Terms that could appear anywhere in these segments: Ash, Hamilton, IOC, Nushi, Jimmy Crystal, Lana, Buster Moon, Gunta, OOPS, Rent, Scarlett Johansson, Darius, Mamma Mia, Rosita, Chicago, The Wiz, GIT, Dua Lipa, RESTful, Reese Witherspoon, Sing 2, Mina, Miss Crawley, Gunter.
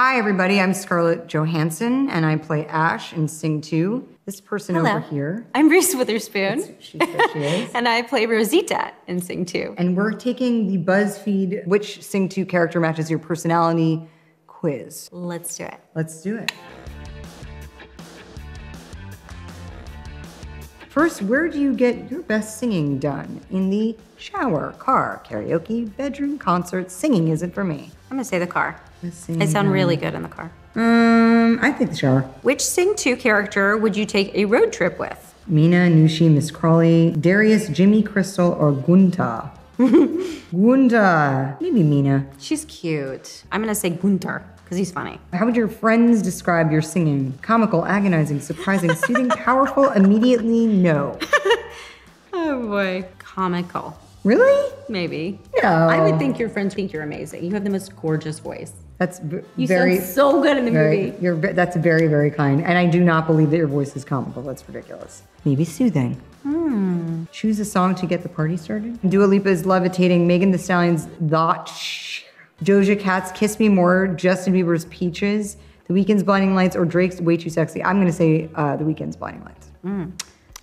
Hi, everybody. I'm Scarlett Johansson, and I play Ash in Sing 2. This person over here. I'm Reese Witherspoon. She is. And I play Rosita in Sing 2. And we're taking the BuzzFeed Which Sing 2 Character Matches Your Personality quiz. Let's do it. Let's do it. First, where do you get your best singing done? In the shower, car, karaoke, bedroom, concert. Singing isn't for me. I'm gonna say the car. I sound really good in the car. I think the shower. Which Sing 2 character would you take a road trip with? Mina, Nushi, Miss Crawley, Darius, Jimmy Crystal, or Gunta? Gunta. Maybe Mina. She's cute. I'm gonna say Gunter, because he's funny. How would your friends describe your singing? Comical, agonizing, surprising, soothing, powerful, immediately no. Oh boy. Comical. Really? Maybe. No. I would think your friends think you're amazing. You have the most gorgeous voice. That's very... You sound so good in the movie. That's very, very kind. And I do not believe that your voice is comical. That's ridiculous. Maybe soothing. Hmm. Choose a song to get the party started. Dua Lipa is Levitating, Megan Thee Stallion's Shh, Doja Cat's Kiss Me More, Justin Bieber's Peaches, The Weeknd's Blinding Lights, or Drake's Way Too Sexy. I'm going to say The Weeknd's Blinding Lights. Mm.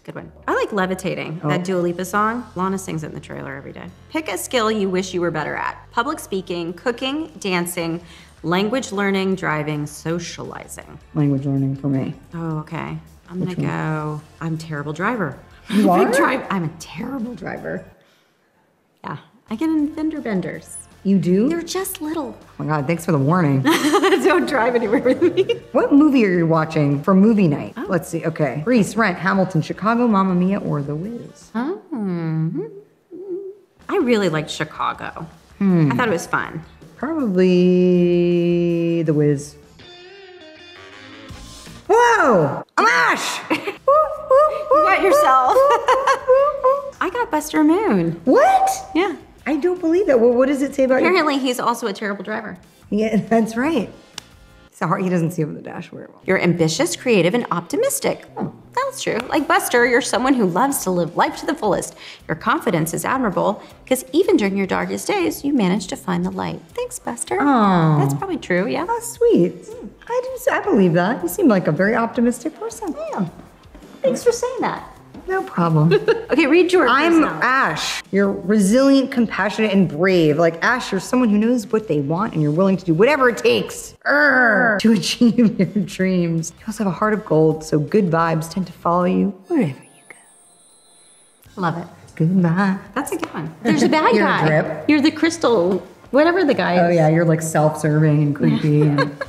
Good one. I like Levitating, that Dua Lipa song. Lana sings it in the trailer every day. Pick a skill you wish you were better at. Public speaking, cooking, dancing, language learning, driving, socializing. Language learning for me. Oh, okay. I'm going to go, I'm a terrible driver. You are? I'm a terrible driver. Yeah. I get in fender benders. You do? They're just little. Oh my God, thanks for the warning. Don't drive anywhere with me. What movie are you watching for movie night? Oh. Let's see, okay. Reese, Rent, Hamilton, Chicago, Mamma Mia, or The Wiz? Oh. I really liked Chicago. Hmm. I thought it was fun. Probably The Wiz. Whoa, I'm Ash! You got yourself. I got Buster Moon. What? Yeah. I don't believe that. Well, what does it say about you? Apparently, he's also a terrible driver. Yeah, that's right. He doesn't see over the dashboard. You're ambitious, creative, and optimistic. Oh. That's true. Like Buster, you're someone who loves to live life to the fullest. Your confidence is admirable because even during your darkest days, you manage to find the light. Thanks, Buster. Oh. That's probably true, yeah. Oh, sweet. Mm. I believe that. You seem like a very optimistic person. Yeah. Thanks for saying that. No problem. Okay, read yours. I'm Ash. You're resilient, compassionate, and brave. Like Ash, you're someone who knows what they want and you're willing to do whatever it takes to achieve your dreams. You also have a heart of gold, so good vibes tend to follow you wherever you go. Love it. Goodbye. That's a good one. There's a bad guy. You're the crystal, whatever the guy is. Oh yeah, you're like self-serving and creepy. And